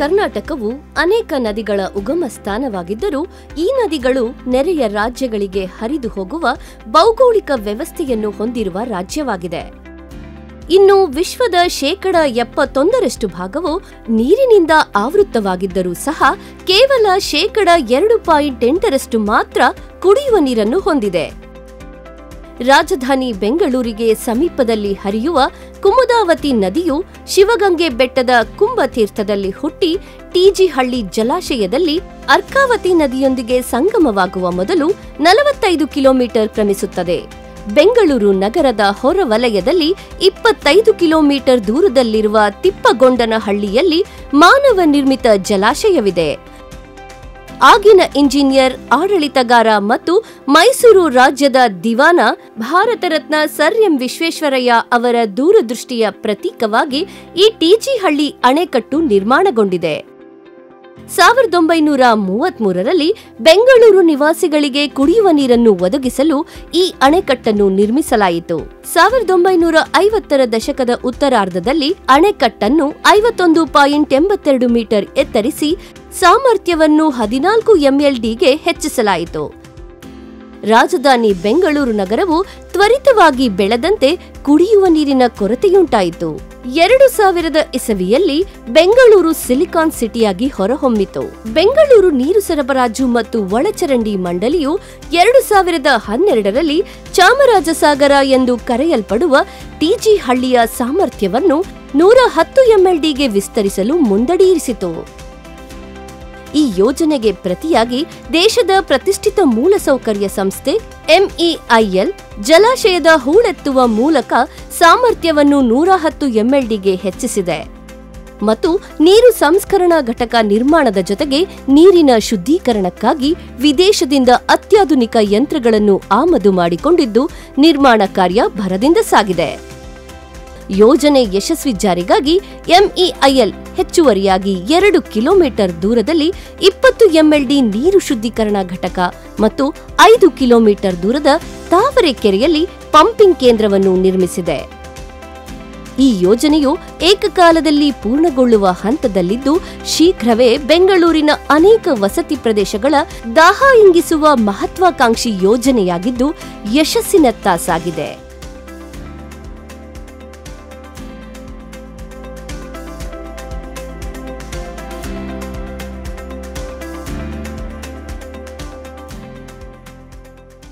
ಕರ್ನಾಟಕವು ಅನೇಕ ನದಿಗಳ ಉಗಮ ಸ್ಥಾನವಾಗಿದ್ದರೂ ಈ ನದಿಗಳು ನೆರೆಯ ರಾಜ್ಯಗಳಿಗೆ ಹರಿದು ಹೋಗುವ ಭೌಗೋಳಿಕ ವ್ಯವಸ್ಥೆಯನ್ನು ಹೊಂದಿರುವ ರಾಜ್ಯವಾಗಿದೆ. ಇನ್ನು ವಿಶ್ವದ 71% ಭಾಗವು ನೀರಿನಿಂದ ಆವೃತವಾಗಿದ್ದರೂ ಸಹ ಕೇವಲ 2.8% ಮಾತ್ರ ಕುಡಿಯುವ ನೀರನ್ನು ಹೊಂದಿದೆ. ರಾಜಧಾನಿ ಬೆಂಗಳೂರಿಗೆ ಸಮೀಪದಲ್ಲಿ ಹರಿಯುವ ಕುಮುದಾವತಿ ನದಿಯು ಶಿವಗಂಗೆ ಬೆಟ್ಟದ ಕುಂಭತೀರ್ಥದಲ್ಲಿ ಹುಟ್ಟಿ ಟಿಜಿ ಹಳ್ಳಿ ಜಲಾಶಯದಲ್ಲಿ ಅರ್ಕಾವತಿ ನದಿಯೊಂದಿಗೆ ಸಂಗಮವಾಗುವ ಮೊದಲು 45 ಕಿಲೋಮೀಟರ್ ಕ್ರಮಿಸುತ್ತದೆ. ಬೆಂಗಳೂರು ನಗರದ ಹೊರವಲಯದಲ್ಲಿ 25 ಕಿಲೋಮೀಟರ್ ದೂರದಲ್ಲಿರುವ ತಿಪ್ಪಗೊಂಡನಹಳ್ಳಿಯಲ್ಲಿ ಮಾನವ ನಿರ್ಮಿತ ಜಲಾಶಯವಿದೆ. ಆಗಿನ ಇಂಜಿನಿಯರ್, ಆಡಳಿತಗಾರ ಮತ್ತು ಮೈಸೂರು ರಾಜ್ಯದ ದಿವಾನ ಭಾರತ ರತ್ನ ಸರ್ ಎಂ. ವಿಶ್ವೇಶ್ವರಯ್ಯ ಅವರ ದೂರದೃಷ್ಟಿಯ ಪ್ರತೀಕವಾಗಿ ಈ ಟಿಜಿ ಹಳ್ಳಿ ಅಣೆಕಟ್ಟು ನಿರ್ಮಾಣಗೊಂಡಿದೆ. 1933ರಲ್ಲಿ ಬೆಂಗಳೂರು ನಿವಾಸಿಗಳಿಗೆ ಕುಡಿಯುವ ನೀರನ್ನು ಒದಗಿಸಲು ಈ ಅಣೆಕಟ್ಟನ್ನು ನಿರ್ಮಿಸಲಾಯಿತು. 1950ರ ದಶಕದ ಉತ್ತರಾರ್ಧದಲ್ಲಿ ಅಣೆಕಟ್ಟನ್ನು 51.82 ಮೀಟರ್ ಎತ್ತರಿಸಿ ಸಾಮರ್ಥ್ಯವನ್ನು 14 MLಡಿಗೆ ಹೆಚ್ಚಿಸಲಾಯಿತು. ರಾಜಧಾನಿ ಬೆಂಗಳೂರು ನಗರವು ತ್ವರಿತವಾಗಿ ಬೆಳೆದಂತೆ ಕುಡಿಯುವ ನೀರಿನ ಕೊರತೆಯುಂಟಾಯಿತು. 2000 ಇಸವಿಯಲ್ಲಿ ಬೆಂಗಳೂರು ಸಿಲಿಕಾನ್ ಸಿಟಿಯಾಗಿ ಹೊರಹೊಮ್ಮಿತು. ಬೆಂಗಳೂರು ನೀರು ಸರಬರಾಜು ಮತ್ತು ಒಳಚರಂಡಿ ಮಂಡಳಿಯು 2012ರಲ್ಲಿ ಚಾಮರಾಜಸಾಗರ ಎಂದು ಕರೆಯಲ್ಪಡುವ ಟಿಜಿ ಹಳ್ಳಿಯ ಸಾಮರ್ಥ್ಯವನ್ನು 110 MLಡಿಗೆ ವಿಸ್ತರಿಸಲು ಮುಂದಡಿಯಿರಿಸಿತು. ಈ ಯೋಜನೆಗೆ ಪ್ರತಿಯಾಗಿ ದೇಶದ ಪ್ರತಿಷ್ಠಿತ ಮೂಲಸೌಕರ್ಯ ಸಂಸ್ಥೆ ಎಂಇಐಎಲ್ ಜಲಾಶಯದ ಹೂಳೆತ್ತುವ ಮೂಲಕ ಸಾಮರ್ಥ್ಯವನ್ನು 110 MLಡಿಗೆ ಹೆಚ್ಚಿಸಿದೆ ಮತ್ತು ನೀರು ಸಂಸ್ಕರಣಾ ಘಟಕ ನಿರ್ಮಾಣದ ಜೊತೆಗೆ ನೀರಿನ ಶುದ್ಧೀಕರಣಕ್ಕಾಗಿ ವಿದೇಶದಿಂದ ಅತ್ಯಾಧುನಿಕ ಯಂತ್ರಗಳನ್ನು ಆಮದು ಮಾಡಿಕೊಂಡಿದ್ದು ನಿರ್ಮಾಣ ಕಾರ್ಯ ಭರದಿಂದ ಸಾಗಿದೆ. ಯೋಜನೆ ಯಶಸ್ವಿ ಜಾರಿಗಾಗಿ ಎಂಇಐಎಲ್ ಹೆಚ್ಚುವರಿಯಾಗಿ 2 ಕಿಲೋಮೀಟರ್ ದೂರದಲ್ಲಿ 20 MLಡಿ ನೀರು ಶುದ್ಧೀಕರಣ ಘಟಕ ಮತ್ತು 5 ಕಿಲೋಮೀಟರ್ ದೂರದ ತಾವರೆಕೆರೆಯಲ್ಲಿ ಪಂಪಿಂಗ್ ಕೇಂದ್ರವನ್ನು ನಿರ್ಮಿಸಿದೆ. ಈ ಯೋಜನೆಯು ಏಕಕಾಲದಲ್ಲಿ ಪೂರ್ಣಗೊಳ್ಳುವ ಹಂತದಲ್ಲಿದ್ದು ಶೀಘ್ರವೇ ಬೆಂಗಳೂರಿನ ಅನೇಕ ವಸತಿ ಪ್ರದೇಶಗಳ ದಾಹ ಇಂಗಿಸುವ ಮಹತ್ವಾಕಾಂಕ್ಷಿ ಯೋಜನೆಯಾಗಿದ್ದು ಯಶಸ್ಸಿನತ್ತ ಸಾಗಿದೆ.